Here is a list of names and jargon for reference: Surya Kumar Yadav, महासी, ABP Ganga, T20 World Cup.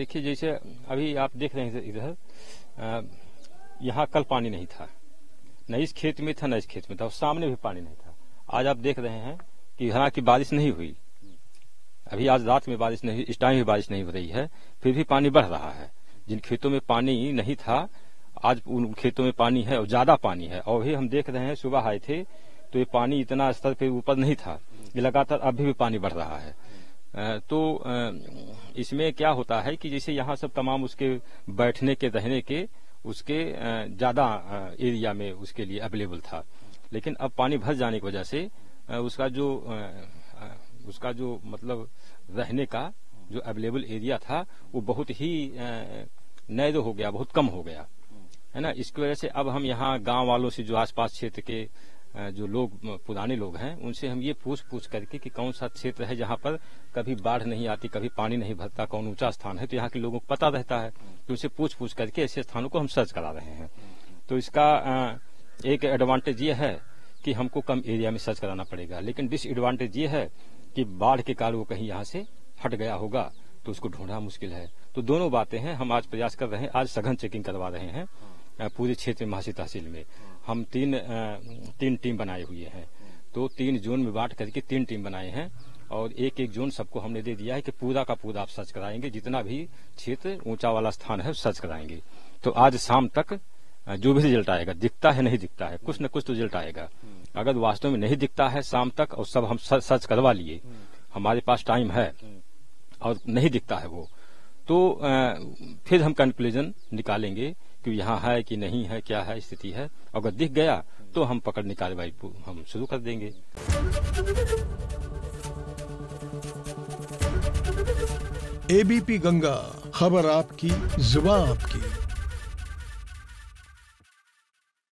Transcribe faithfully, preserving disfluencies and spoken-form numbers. देखिए जैसे अभी आप देख रहे हैं इधर, यहाँ कल पानी नहीं था, न इस खेत में था न इस खेत में था, और सामने भी पानी नहीं था। आज आप देख रहे हैं कि हालांकि बारिश नहीं हुई, अभी आज रात में बारिश नहीं, इस टाइम भी बारिश नहीं हो रही है, फिर भी पानी बढ़ रहा है। जिन खेतों में पानी नहीं था आज उन खेतों में पानी है और ज्यादा पानी है। और भी हम देख रहे हैं, सुबह आए थे तो ये पानी इतना स्तर पे ऊपर नहीं था, ये लगातार अभी भी पानी बढ़ रहा है। तो इसमें क्या होता है कि जैसे यहाँ सब तमाम उसके बैठने के रहने के उसके ज्यादा एरिया में उसके लिए अवेलेबल था, लेकिन अब पानी भर जाने की वजह से उसका जो उसका जो मतलब रहने का जो अवेलेबल एरिया था वो बहुत ही नैरो हो गया, बहुत कम हो गया है ना। इसकी वजह से अब हम यहाँ गांव वालों से, जो आसपास क्षेत्र के जो लोग पुराने लोग हैं, उनसे हम ये पूछ पूछ करके कि कौन सा क्षेत्र है जहाँ पर कभी बाढ़ नहीं आती, कभी पानी नहीं भरता, कौन ऊंचा स्थान है, तो यहाँ के लोगों को पता रहता है, तो उनसे पूछ पूछ करके ऐसे स्थानों को हम सर्च करा रहे हैं। तो इसका एक एडवांटेज ये है कि हमको कम एरिया में सर्च कराना पड़ेगा, लेकिन डिसएडवांटेज ये है कि बाढ़ के कारण वो कहीं यहाँ से हट गया होगा तो उसको ढूंढना मुश्किल है। तो दोनों बातें हैं, हम आज प्रयास कर रहे हैं, आज सघन चेकिंग करवा रहे हैं पूरे क्षेत्र महासी तहसील में। हम तीन तीन टीम बनाए हुए हैं, तो तीन जोन में बांट करके तीन टीम बनाए हैं, और एक एक जोन सबको हमने दे दिया है कि पूरा का पूरा आप सर्च कराएंगे, जितना भी क्षेत्र ऊंचा वाला स्थान है सर्च कराएंगे। तो आज शाम तक जो भी रिजल्ट आएगा, दिखता है नहीं दिखता है, कुछ न कुछ तो रिजल्ट आएगा। अगर वास्तव में नहीं दिखता है शाम तक, और सब हम सर्च करवा लिए, हमारे पास टाइम है और नहीं दिखता है वो, तो फिर हम कंक्लूजन निकालेंगे कि यहाँ है कि नहीं है, क्या है स्थिति है। अगर दिख गया तो हम पकड़ने कार्रवाई हम शुरू कर देंगे। एबीपी गंगा, खबर आपकी, जुबान आपकी।